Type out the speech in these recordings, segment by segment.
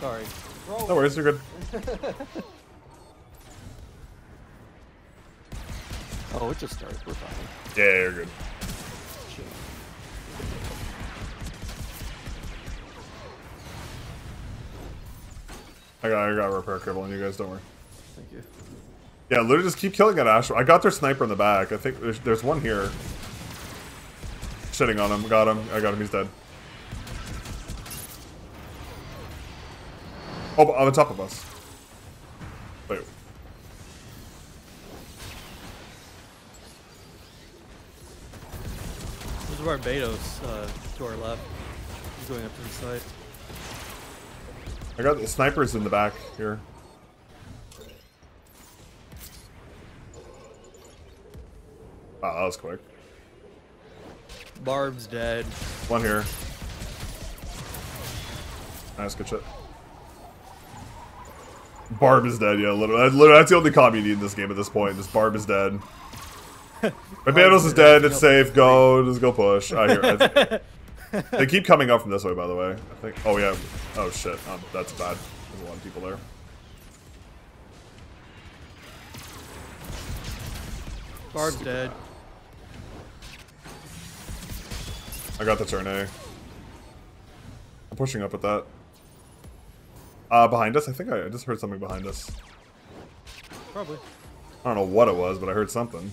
Sorry. Roll. No worries, you're good. Oh, it just started. We're fine. Yeah, you're good. I got a repair cripple on you guys, don't worry. Thank you. Yeah, literally just keep killing that Asshimar. I got their sniper in the back. I think there's one here. Shitting on him. Got him. I got him. He's dead. Oh, on the top of us. Wait. There's Barbatos to our left. He's going up to the site. I got the snipers in the back here. Wow, that was quick. Barb's dead. One here. Nice, good shit. Barb is dead, yeah, literally. That's the only comp you need in this game at this point. This Barb is dead. Banelings is dead, it's safe, go, just go push. They keep coming up from this way, by the way. I think. Oh, yeah. Oh, shit. That's bad. There's a lot of people there. Barb's dead. I got the turn A. I'm pushing up with that. Behind us? I think I just heard something behind us. Probably. I don't know what it was, but I heard something.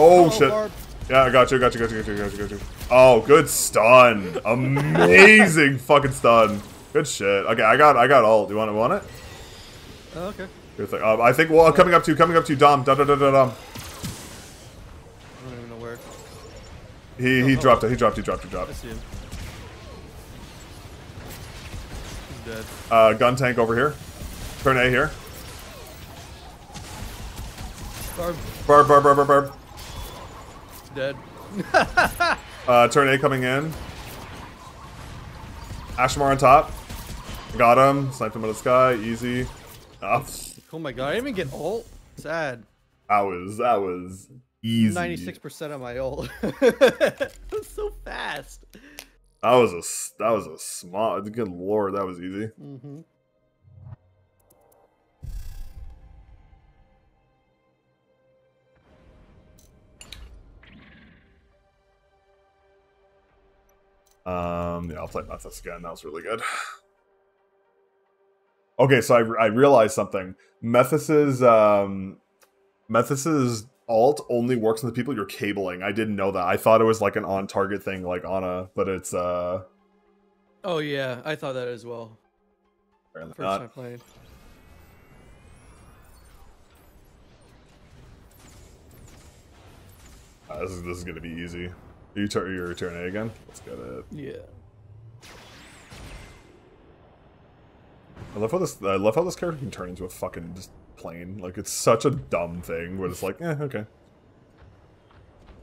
Oh, shit. Barb. Yeah, I got you, got you. Oh, good stun. Amazing fucking stun. Good shit. Okay, I got ult. You want it? Oh, okay. Good thing. I think, well, coming up to Dom. I don't even know where. He dropped. I see him. He's dead. Gun tank over here. Turn A here. Barb. Dead. Turn A coming in. Asshimar on top. Got him. Sniped him out of the sky. Easy. Oh my god, I didn't even get ult. Sad. That was easy. 96% of my ult. That was so fast. That was a small. Good lord, that was easy. Mm-hmm. Yeah, I'll play Methuss again. That was really good. Okay, so I realized something. Methuss's alt only works on the people you're cabling. I didn't know that. I thought it was like an on-target thing, like Ana, but it's Oh yeah, I thought that as well. Apparently first not. Time playing. This is gonna be easy. You turn your turn A again? Let's get it. Yeah. I love how this character can turn into a fucking just plane. Like it's such a dumb thing where it's like, eh, okay.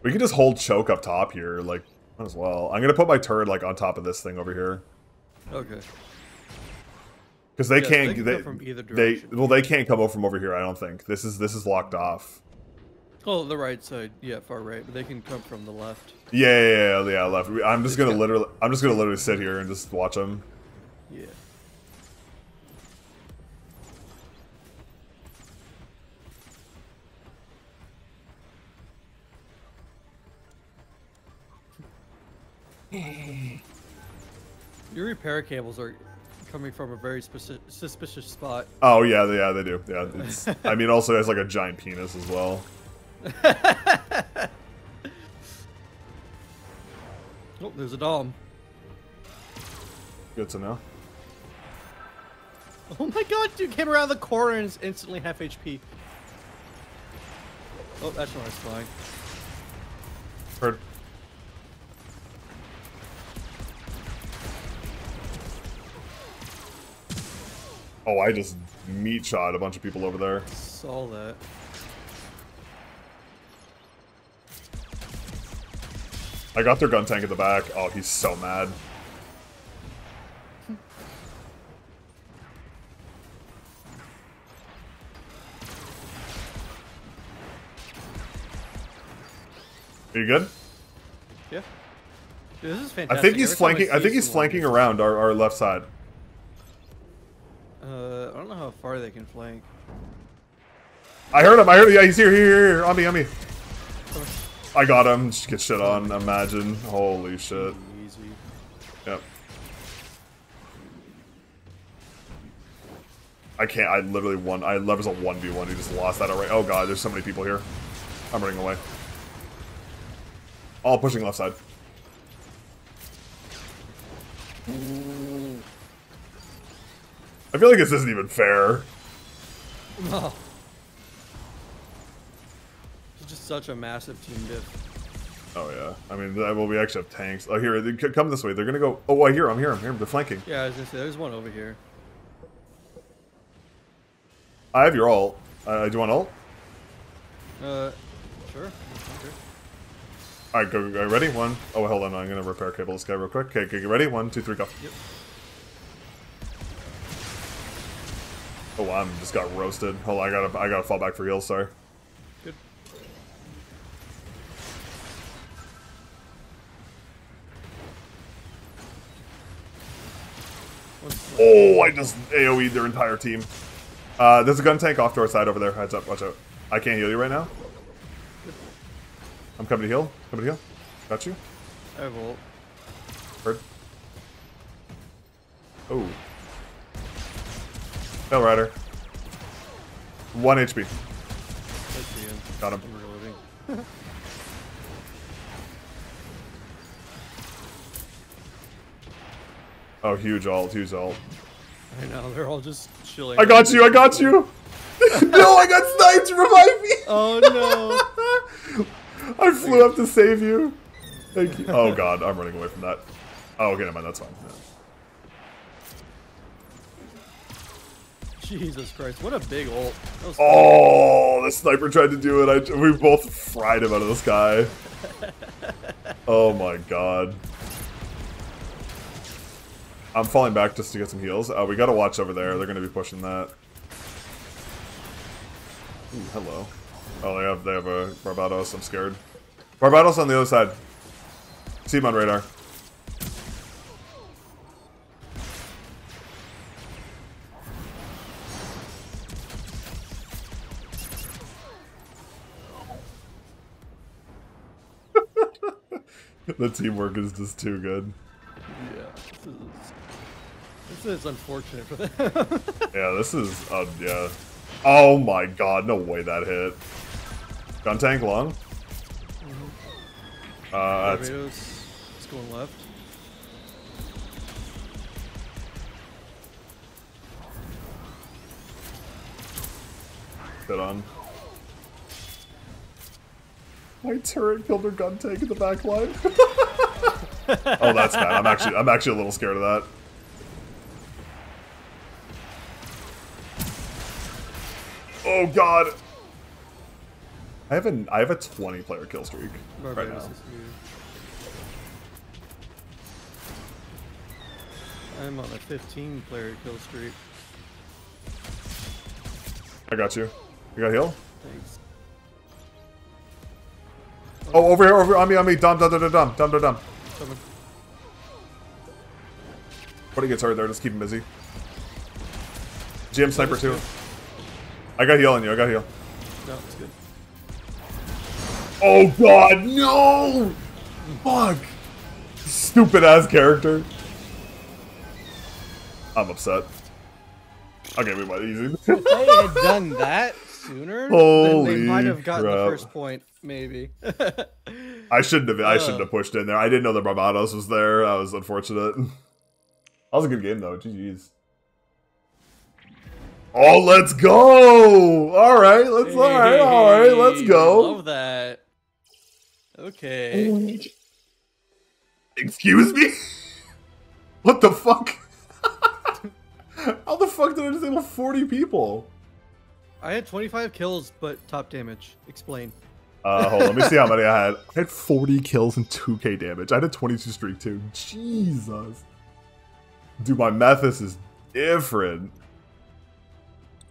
We can just hold choke up top here, like might as well. I'm gonna put my turret like on top of this thing over here. Okay. Because they can't they from either direction. They can't come over from over here, I don't think. This is locked off. Oh, the right side, yeah, far right, but they can come from the left. Yeah, left. I'm just gonna literally sit here and just watch them. Yeah. Your repair cables are coming from a very suspicious spot. Oh yeah, they do. Yeah, it's, I mean, also it has like a giant penis as well. Oh, there's a Dom. Good to know. Oh my god, dude came around the corner and is instantly half HP. Oh, that's when I was flying. Heard. Oh, I just meat shot a bunch of people over there. Saw that. I got their gun tank at the back. Oh, he's so mad. Are you good? Yeah. Dude, this is fantastic. I think he's flanking around our left side. I don't know how far they can flank. I heard him. Yeah, he's here. On me. I got him. Just get shit on. Imagine. Holy shit. Easy. Yep. I can't. I literally won. I levels a 1v1. He just lost that already. Oh god, there's so many people here. I'm running away. All pushing left side. I feel like this isn't even fair. No. It's just such a massive team diff. Oh yeah. I mean, well, we actually have tanks. Oh, here, they come this way. They're gonna go. Oh, I hear them. I'm here. They're flanking. Yeah, I was gonna say, there's one over here. I have your ult. Do you want ult? Sure. Alright, go, ready? One. Oh, hold on, I'm gonna repair cable this guy real quick. Okay, get ready? 1, 2, 3, go. Yep. Oh, I just got roasted. Hold on, I gotta fall back for heals, sorry. Good. Oh, I just AoE'd their entire team. There's a gun tank off to our side over there. Heads up, watch out. I can't heal you right now. I'm coming to heal. Got you. I have ult. Bird. Oh. Hell Rider. 1 HP. Got him. Oh, huge ult. I know, they're all just chilling. I got you! No, I got sniped! Revive me! Oh no! I flew up to save you. Thank you. Oh god, I'm running away from that. Oh, okay, never mind, that's fine. Yeah. Jesus Christ, what a big ult. Oh, the sniper tried to do it. We both fried him out of the sky. Oh my god. I'm falling back just to get some heals. We gotta watch over there. They're gonna be pushing that. Ooh, hello. Oh, they have a Barbatos. I'm scared. Barbatos on the other side. See him on radar. The teamwork is just too good. Yeah, this is unfortunate for them. Yeah, this is yeah. Oh my god! No way that hit. Gun tank long. It's going left. Sit on. My turret killed her gun tank in the back line. Oh, that's bad. I'm actually a little scared of that. Oh god. I have a 20-player kill streak right now. I'm on a 15-player kill streak. I got you. You got heal? Thanks. Oh, over here, on me. Dom. What he gets hurt there, just keep him busy. GM sniper too. I got heal on you. No, it's good. Oh god, no! Fuck! Stupid ass character. I'm upset. Okay, we might easy. If they had done that sooner, then they might have gotten the first point, maybe. I shouldn't have pushed in there. I didn't know the Barbatos was there. That was unfortunate. That was a good game though. GG's. Oh, let's go! All right, let's go. I love that. Okay. Excuse me? What the fuck? How the fuck did I disable 40 people? I had 25 kills, but top damage. Explain. Hold on, let me see how many I had. I had 40 kills and 2k damage. I had a 22 streak too. Jesus. Dude, my Methuss is different.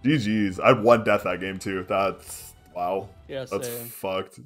GG's. I had 1 death that game too. That's wow. Yeah, that's fucked.